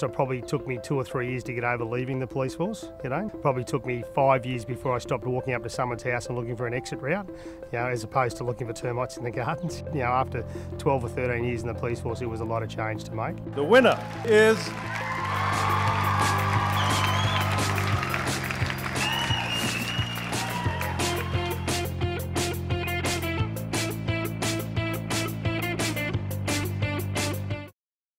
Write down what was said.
So it probably took me 2 or 3 years to get over leaving the police force, you know. It probably took me 5 years before I stopped walking up to someone's house and looking for an exit route, you know, as opposed to looking for termites in the gardens. You know, after 12 or 13 years in the police force, it was a lot of change to make. The winner is...